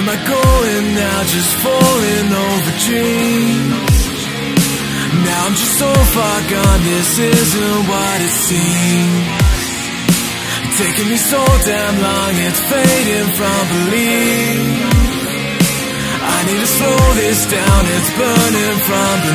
Am I going now, just falling over dreams? Now I'm just so far gone, this isn't what it seems. Taking me so damn long, it's fading from belief. I need to slow this down, it's burning from belief.